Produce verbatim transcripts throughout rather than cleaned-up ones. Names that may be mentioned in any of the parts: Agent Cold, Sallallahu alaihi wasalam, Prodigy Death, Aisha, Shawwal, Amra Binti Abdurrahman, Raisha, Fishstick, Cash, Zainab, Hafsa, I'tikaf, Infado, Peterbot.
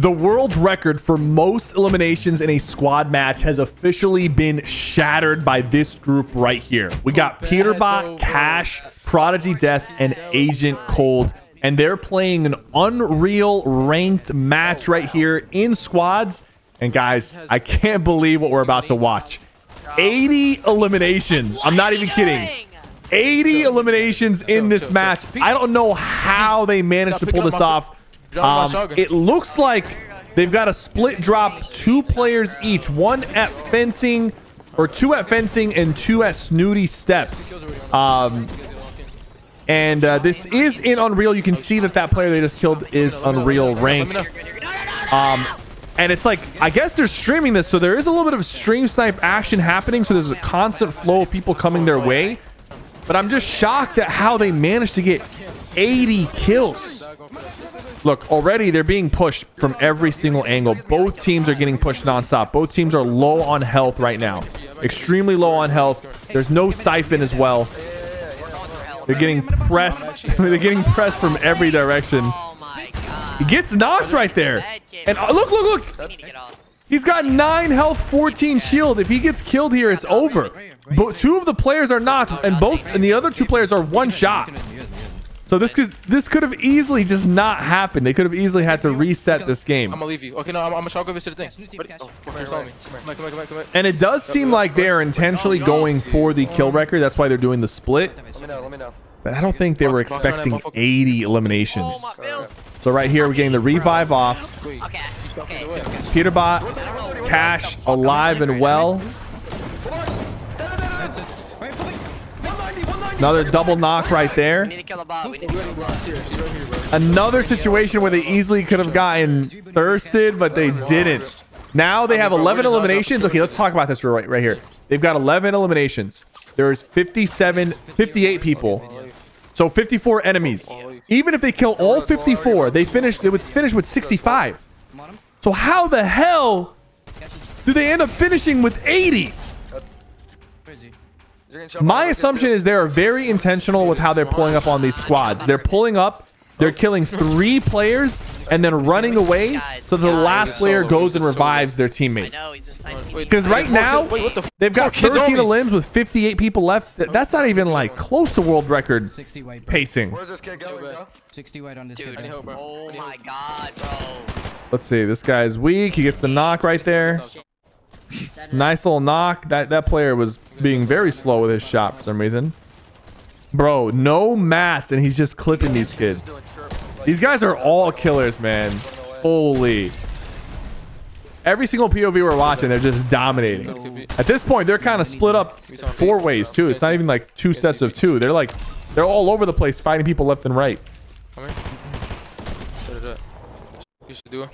The world record for most eliminations in a squad match has officially been shattered by this group right here. We got Peterbot, Cash, Prodigy Death, and Agent Cold. And they're playing an unreal ranked match right here in squads. And guys, I can't believe what we're about to watch. eighty eliminations. I'm not even kidding. eighty eliminations in this match. I don't know how they managed to pull this off. Um, it looks like they've got a split drop, two players each, one at fencing, or two at fencing and two at snooty steps. Um, and uh, this is in Unreal. You can see that that player they just killed is Unreal ranked. Um, and it's like, I guess they're streaming this, so there is a little bit of stream snipe action happening. So there's a constant flow of people coming their way. But I'm just shocked at how they managed to get eighty kills. Look, already they're being pushed from every single angle. Both teams are getting pushed nonstop. Both teams are low on health right now. Extremely low on health. There's no siphon as well. They're getting pressed. They're getting pressed from every direction. He gets knocked right there. And oh, look, look, look. He's got nine health, fourteen shield. If he gets killed here, it's over. But two of the players are knocked, and both and the other two players are one shot. So this could, this could have easily just not happened. They could have easily had to reset this game. I'm gonna leave you. Okay, no, I'm, I'm gonna go visit the thing. And it does seem like they are intentionally going for the kill record. That's why they're doing the split. But I don't think they were expecting eighty eliminations. So right here, we're getting the revive off. Peterbot, Cash, alive and well. Another double knock right there. Another situation where they easily could have gotten thirsted, but they didn't. Now they have eleven eliminations. Okay, let's talk about this right, right here. They've got eleven eliminations. There's fifty-seven, fifty-eight people. So fifty-four enemies. Even if they kill all fifty-four, they finish, they would finish with sixty-five. So how the hell do they end up finishing with eighty? My assumption is they are very intentional with how they're pulling up on these squads. They're pulling up, they're killing three players, and then running away so the last player goes and revives their teammate. Because right now, they've got thirteen elims with fifty-eight people left. That's not even like close to world record pacing. Dude, oh my God, bro. Let's see, this guy's weak. He gets the knock right there. Nice little knock. That that player was being very slow with his shot for some reason. Bro, no mats, and he's just clipping these kids. These guys are all killers, man. Holy. Every single P O V we're watching, they're just dominating. At this point, they're kind of split up four ways, too. It's not even like two sets of two. They're like, they're all over the place fighting people left and right. You should do it.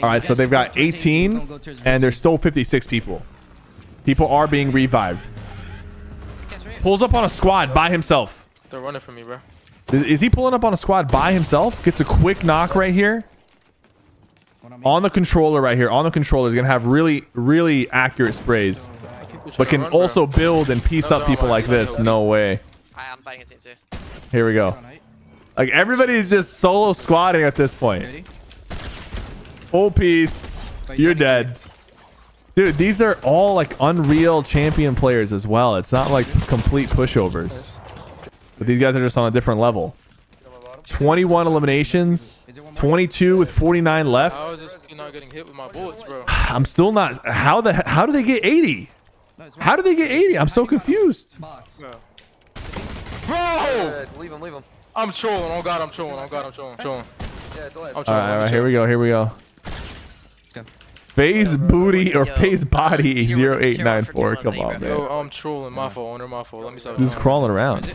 All right, so they've got eighteen, and there's still fifty-six people. People are being revived. Pulls up on a squad by himself. They're running from me, bro. Is he pulling up on a squad by himself? Gets a quick knock right here. On the controller right here. On the controller. He's going to have really, really accurate sprays. But can also build and piece up people like this. No way. Here we go. Like, everybody's just solo squatting at this point. Full piece. You're dead. Dude, these are all like Unreal champion players as well. It's not like complete pushovers. But these guys are just on a different level. twenty-one eliminations. twenty-two with forty-nine left. I'm still not... How the how do they get eighty? How do they get eighty? I'm so confused. Bro! Leave him, leave him. I'm trolling. Oh God, I'm trolling. Oh God, I'm trolling. I'm trolling. All right, all right, here we go, here we go. Phase booty or phase body zero eight nine four. Come on, man. Yo, I'm trolling. My fault, owner, my fault. Let me stop. He's crawling around.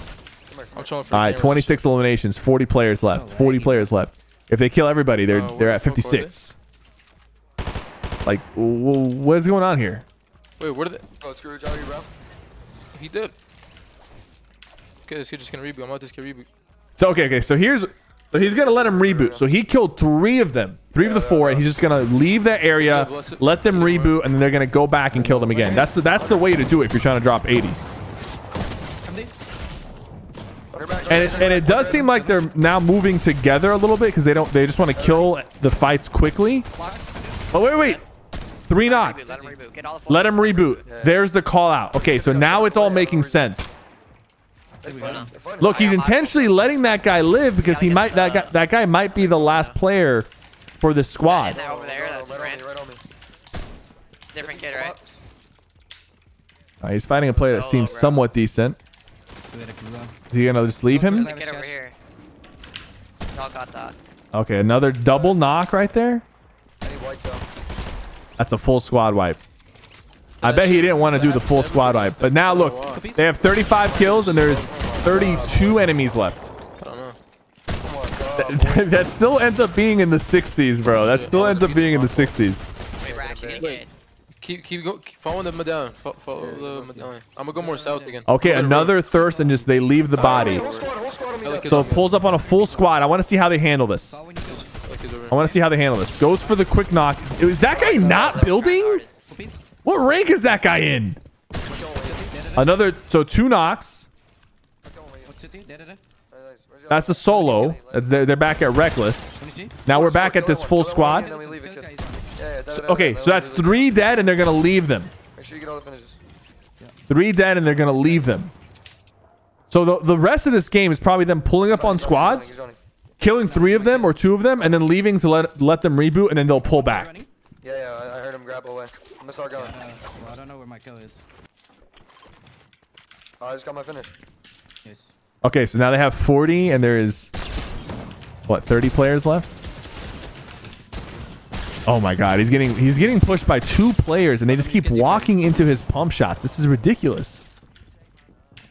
All right, twenty-six eliminations, forty players left. forty players left. If they kill everybody, they're they're at fifty-six. Like, what is going on here? Wait, what are they? Oh, Scrooge out here, bro. He did. Okay, this kid just gonna reboot. I'm not this kid reboot. So okay, okay. So here's. So he's going to let him reboot. So he killed three of them. Three of the four. And he's just going to leave that area, let them reboot, and then they're going to go back and kill them again. That's the, that's the way to do it if you're trying to drop eighty. And it, and it does seem like they're now moving together a little bit because they don't. They just want to kill the fights quickly. Oh wait, wait. Three knocks. Let him reboot. Let him reboot. There's the call out. Okay, so now it's all making sense. Look, he's intentionally letting that guy live because he might. That guy. That guy might be the last player for this squad. Different kid, right? Uh, he's fighting a player that seems somewhat decent. Is he gonna just leave him? Okay, another double knock right there. That's a full squad wipe. I bet he didn't want to do the full squad wipe. But now look, they have thirty-five kills and there's thirty-two enemies left. That, that still ends up being in the sixties, bro. That still ends up being in the sixties. Wait, keep keep go keep following the medallion. Follow, follow the medallion. I'm gonna go more south again. Okay, another thirst and just they leave the body. So it pulls up on a full squad. I want to see how they handle this. I want to see how they handle this. Goes for the quick knock. Is that guy not building? What rank is that guy in? Another, so two knocks. That's a solo. They're, they're back at Reckless. Now we're back at this full squad. So, okay, so that's three dead and they're going to leave them. Make sure you get all the finishes. Three dead and they're going to leave them. So the, the rest of this game is probably them pulling up on squads, killing three of them or two of them, and then leaving to let, let them reboot, and then they'll pull back. Yeah, yeah, I heard him grab away. I'm going to start going. Uh, well, I don't know where my kill is. Oh, I just got my finish. Yes. Okay, so now they have forty and there is, what, thirty players left? Oh my god, he's getting he's getting pushed by two players and they just keep walking into his pump shots. This is ridiculous.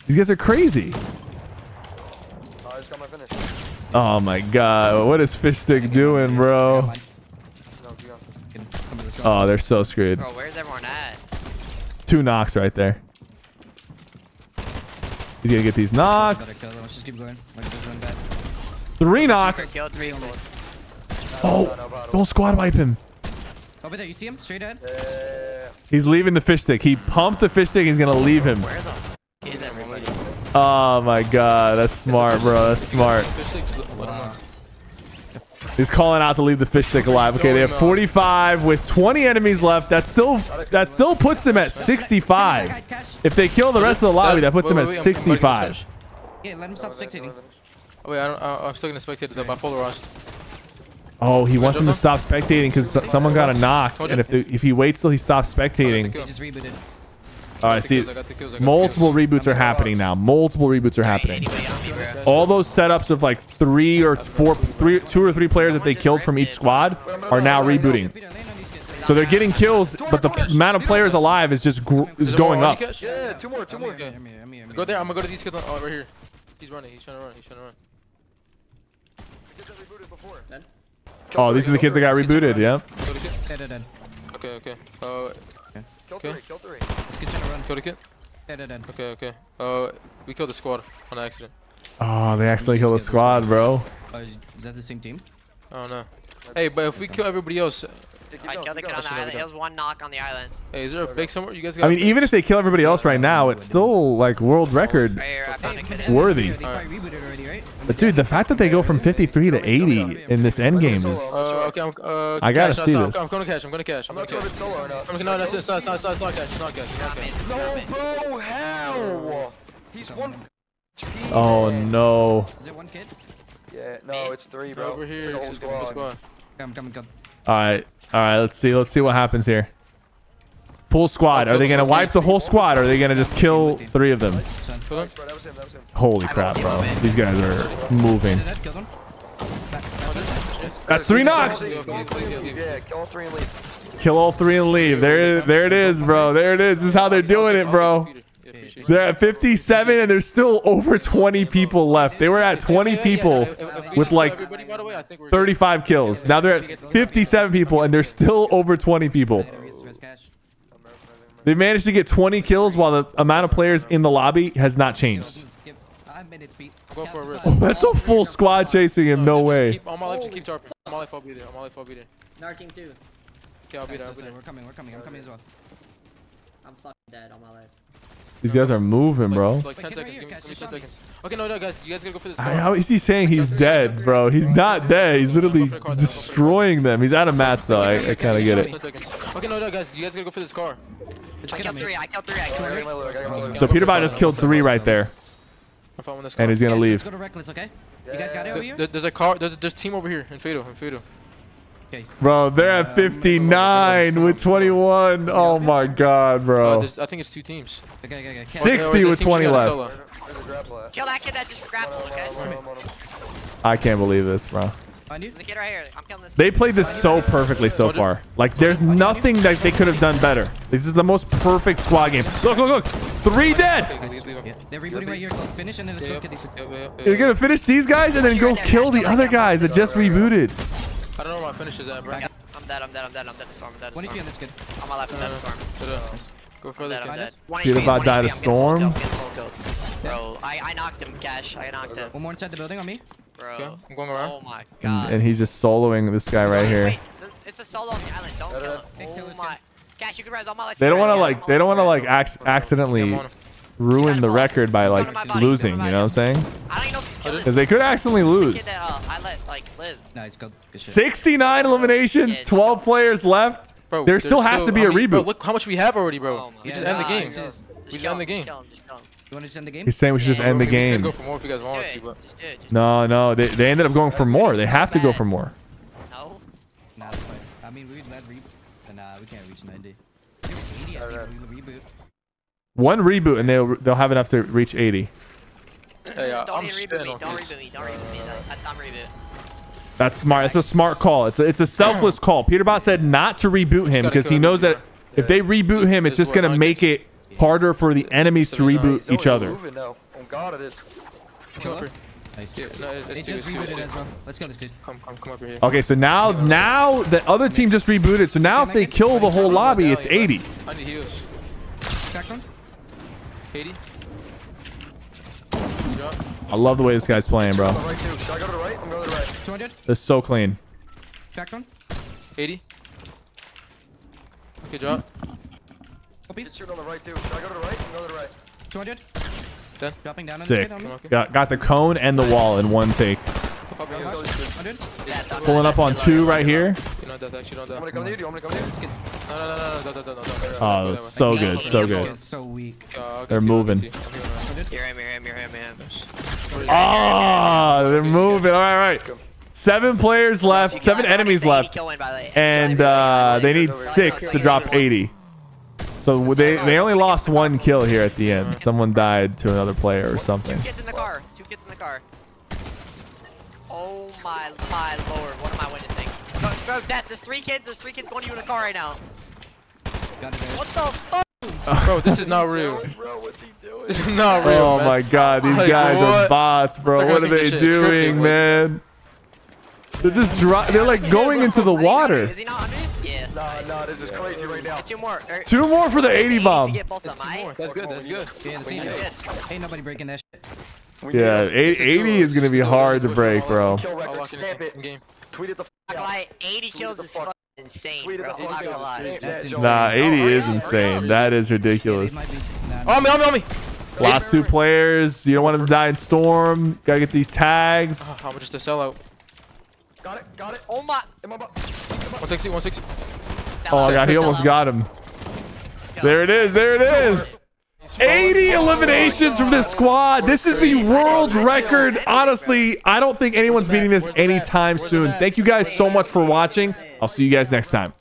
These guys are crazy. Oh my god, what is Fishstick doing, bro? Oh, they're so screwed. Bro, where's everyone at? Two knocks right there. He's gonna get these knocks. Three knocks. Oh, don't squad wipe him. Over there, you see him? Straight ahead. Yeah, yeah, yeah. He's leaving the Fishstick. He pumped the Fishstick. He's going to leave him. Where the f is everybody? Oh my god. That's smart, bro. That's smart. Wow. He's calling out to leave the Fishstick alive. Okay, they have forty-five with twenty enemies left. That still that still puts him at sixty-five. If they kill the rest of the lobby, that puts him at sixty-five. Yeah, let him stop spectating. Oh, wait, I don't, I, I'm still going to spectate them. I polar rushed. Oh, he wants him to stop spectating because someone got a knock, and if the, if he waits till he stops spectating, all right. See, multiple reboots are happening now. Multiple reboots are happening. All those setups of like three or four, three, two or three players that they killed from each squad are now rebooting. So they're getting kills, but the amount of players alive is just gr is going up. Yeah, two more, two more. Go there. I'm gonna go to these kids. Oh, right here. He's running. He's trying to run. He's trying to run. Then. Oh, these are the kids that got rebooted, yeah. Okay, okay. Uh, okay. Kill three, kill three. Let's get you to run. Kill the kid. Okay, okay. Uh, we killed the squad on accident. Oh, they accidentally killed the squad, bro. Uh, is that the same team? I don't know. Hey, but if we kill everybody else... I killed the kid on the island. It was one knock on the island. Hey, is there a big somewhere? You guys got I mean, picks? Even if they kill everybody else right now, it's still like world record worthy. But dude, the fact that they go from fifty-three to eighty in this end game is. Uh, okay, I'm, uh, I gotta cash, see I'm, this. I'm going to cash. I'm going to cash. I'm not sure if it's solo or not. I'm, no, that's it. It's not, it's not, it's not, it's not cash. It's not cash. It's not cash. No, bro, how? He's one. Oh no. Is it one kid? Yeah, no, it's three, bro. Over here. It's a whole squad. Come, come, come. All right, all right. Let's see. Let's see what happens here. Full squad. Are they gonna wipe the whole squad? Or are they gonna just kill three of them? Holy crap, bro! These guys are moving. That's three knocks. Kill all three and leave. There, there it is, bro. There it is. This is how they're doing it, bro. They're at fifty-seven and there's still over twenty people left. They were at twenty people with like thirty-five kills. Now they're at fifty-seven people and there's still over twenty people. They managed to get twenty kills while the amount of players in the lobby has not changed. Oh, that's a full squad chasing him. No way. On my life, just keep tarping. On my life, I'll be there. On my life, I'll be there. Our team too. Okay, I'll be there. We're coming. We're coming. I'm coming as well. I'm fucking dead on my life. These guys are moving, bro. Like, like ten seconds. Give me, give me ten seconds. Okay, no, no, guys. You guys gotta go for this. I, how is he saying he's dead, bro? He's not dead. He's literally destroying them. He's out of mats, though. I, I kind of get it. Okay, no, no, guys. You guys gotta go for this car. I killed three. I killed three. I killed three. So Peterbot just killed three right there. And he's gonna leave. Let's go to Reckless, okay? You guys got it over here? There's a car. There's a team over here. Infado. Infado. Okay. Bro, they're at fifty-nine with twenty-one. Oh my god, bro. Uh, I think it's two teams. Okay, okay, okay. sixty with twenty left. Kill that kid that just grappled, okay? I can't believe this, bro. They played this so perfectly so far. Like, there's nothing that they could have done better. This is the most perfect squad game. Look, look, look. Three dead. They're rebooting right here. Finish and then let's go get these. You're gonna finish these guys and then go kill the other guys that just rebooted. I don't know where my finish is at, bro. I'm dead, I'm dead, I'm dead, I'm dead to storm, I'm dead to storm. one H P on this kid. On my left, I'm dead to storm. Go for that, I'm dead. Peterbot died of storm. Bro, I, I knocked him, Cash. I knocked him. One more inside the building on me. Bro. Okay, I'm going around. Oh my god. And he's just soloing this guy right here. Wait, it's a solo on the island. Don't kill him. Oh my. Cash, you can rise on my left. They don't want to like, they don't want to like accidentally ruin the record by like losing, you know what I'm saying? Because they could accidentally lose. sixty-nine eliminations, twelve players left. Bro, there still has so, to be I mean, a reboot. Bro, look how much we have already, bro. Oh, we yeah, just end the game. Just, we just, just end the game. Just him, just you want to just end the game? He's saying we should yeah. just end the game. Go for more if you guys want to, but... just do it, just no, no, they, they ended up going for more. They have to go for more. No. Nah, that's fine. I mean, we would let reboot, but nah, we can't reach ninety. We reach eighty, I think we would reboot. One reboot and they'll they'll have enough to reach eighty. Hey, uh, don't reboot me, don't reboot me, don't reboot me, I'm reboot. That's smart. It's a smart call. It's a, it's a selfless call. Peterbot said not to reboot him because he knows that if they reboot him, it's just going to make it harder for the enemies to reboot each other. Okay, so now now the other team just rebooted. So now if they kill the whole lobby, it's eighty. I love the way this guy's playing, bro. That's so clean. Back on. eighty. Okay, drop. Shoot on the right too. Should I go to the right? Go to the right. two hundred. Done. Dropping down on the kid. Got got the cone and the wall in one take. Pulling up on two right here. Oh, that's so good, so good. They're moving. Oh, they're moving. All right, all right. Seven players left, seven enemies left, and uh, they need six to drop eighty. So they they only lost one kill here at the end. Someone died to another player or something. Two kids in the car. Two kids in the car. Oh my, my lord, what am I witnessing? Bro, bro, Death, there's three kids, there's three kids going to you in a car right now. What the fuck? Bro, this is not real. Bro, what's he doing? This is not real, Oh man. My god, these like, guys what? Are bots, bro. Like, what are they doing, man? They're just dry, they're like going into the water. Is he not under? Yeah. Nah, nah, this is crazy right now. Two more. Two more for the eighty bomb. That's good, that's good. Ain't nobody breaking that shit. Yeah, eighty is gonna be hard to break, bro. eighty kills is fucking insane, bro. Nah, eighty is insane. That is ridiculous. On me, on me, on me. Last two players. You don't want them to die in storm. Gotta get these tags. How much is the sellout? Got it, got it. Oh my. one sixty, one sixty. Oh my god, he almost got him. There it is, there it is. eighty eliminations from this squad. This is the world record. Honestly, I don't think anyone's beating this anytime soon. Thank you guys so much for watching. I'll see you guys next time.